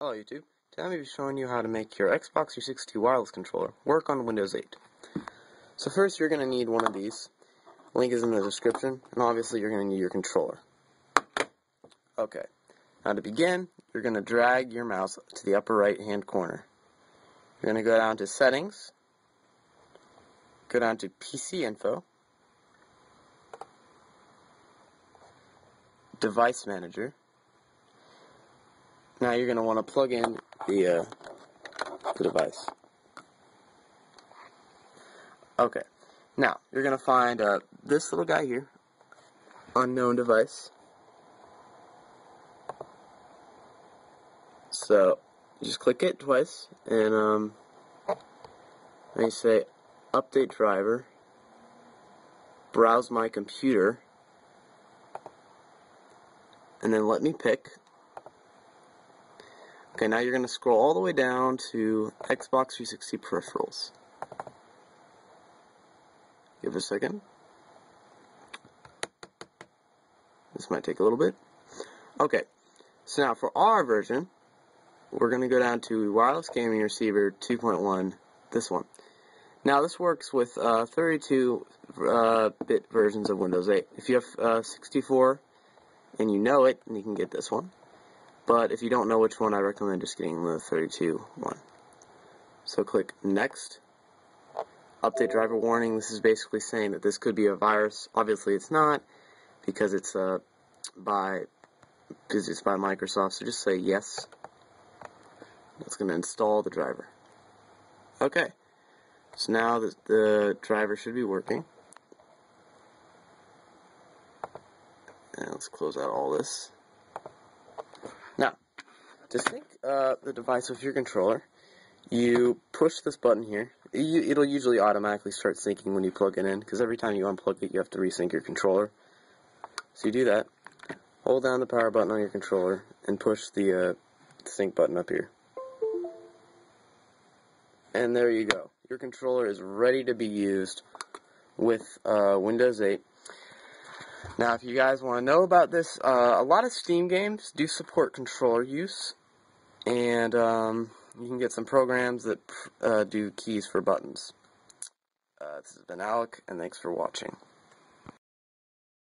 Hello YouTube, today I'm going to be showing you how to make your Xbox 360 wireless controller work on Windows 8. So first you're going to need one of these. Link is in the description, and obviously you're going to need your controller. Okay, now to begin, you're going to drag your mouse to the upper right hand corner. You're going to go down to Settings, go down to PC Info, Device Manager. Now you're going to want to plug in the device. Okay, now you're going to find this little guy here, unknown device. So you just click it twice, and then you say update driver, browse my computer, and then let me pick. Okay, now you're going to scroll all the way down to Xbox 360 peripherals. Give it a second. This might take a little bit. Okay, so now for our version, we're going to go down to Wireless Gaming Receiver 2.1, this one. Now this works with 32-bit versions of Windows 8. If you have 64 and you know it, then you can get this one. But if you don't know which one, I recommend just getting the 32 one. So click Next. Update driver warning. This is basically saying that this could be a virus. Obviously, it's not because it's by Microsoft. So just say yes. That's going to install the driver. Okay. So now the driver should be working. And let's close out all this. Now, to sync the device with your controller, you push this button here. It'll usually automatically start syncing when you plug it in, because every time you unplug it, you have to resync your controller. So you do that. Hold down the power button on your controller and push the sync button up here. And there you go. Your controller is ready to be used with Windows 8. Now, if you guys want to know about this, a lot of Steam games do support controller use, and you can get some programs that do keys for buttons. This has been Alec, and thanks for watching.